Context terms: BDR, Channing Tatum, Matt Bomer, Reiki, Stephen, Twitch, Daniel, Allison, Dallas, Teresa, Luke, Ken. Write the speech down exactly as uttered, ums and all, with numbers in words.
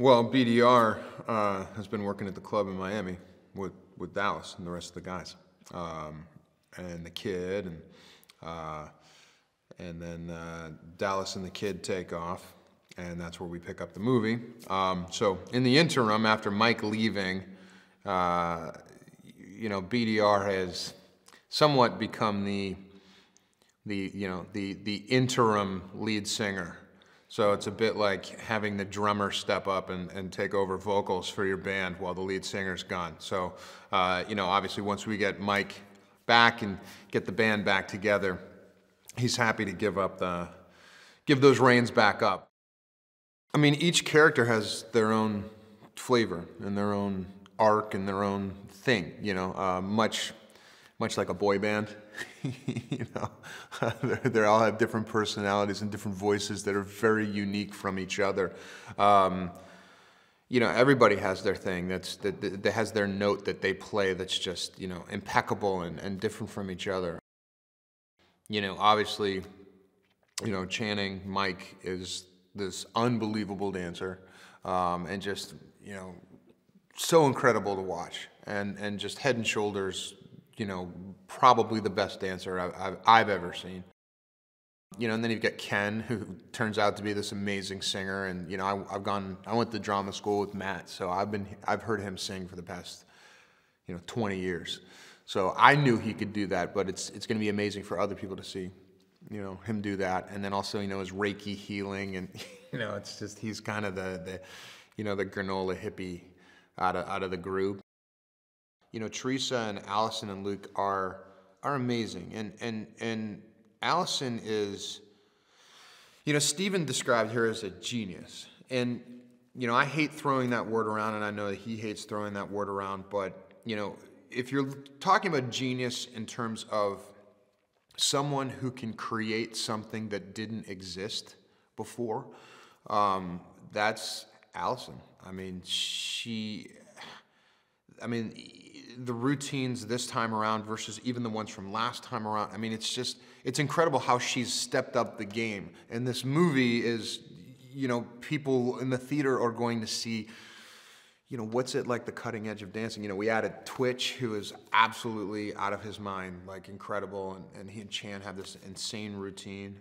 Well, B D R uh, has been working at the club in Miami with, with Dallas and the rest of the guys, um, and the kid, and uh, and then uh, Dallas and the kid take off, and that's where we pick up the movie. Um, so in the interim, after Mike leaving, uh, you know, B D R has somewhat become the the you know the the interim lead singer. So it's a bit like having the drummer step up and, and take over vocals for your band while the lead singer's gone. So, uh, you know, obviously once we get Mike back and get the band back together, he's happy to give up the, give those reins back up. I mean, each character has their own flavor and their own arc and their own thing, you know, uh, much, much like a boy band. You know, they all have different personalities and different voices that are very unique from each other. Um, you know, everybody has their thing that's that, that has their note that they play that's just, you know, impeccable and, and different from each other. You know, obviously, you know, Channing, Mike, is this unbelievable dancer, um, and just, you know, so incredible to watch, and and just head and shoulders, you know, probably the best dancer I've, I've, I've ever seen. You know, and then you've got Ken, who turns out to be this amazing singer. And you know, I, I've gone, I went to drama school with Matt, so I've been, I've heard him sing for the past, you know, twenty years. So I knew he could do that, but it's, it's going to be amazing for other people to see, you know, him do that. And then also, you know, his Reiki healing, and you know, it's just he's kind of the, the, you know, the granola hippie out of out of the group. You know, Teresa and Allison and Luke are are amazing, and and and Allison is, you know, Stephen described her as a genius, and you know, I hate throwing that word around, and I know that he hates throwing that word around, but you know, if you're talking about genius in terms of someone who can create something that didn't exist before, um, that's Allison. I mean, she, I mean. The routines this time around versus even the ones from last time around. I mean, it's just, it's incredible how she's stepped up the game. And this movie is, you know, people in the theater are going to see, you know, what's it like, the cutting edge of dancing. You know, we added Twitch, who is absolutely out of his mind, like incredible. And, and he and Chan have this insane routine.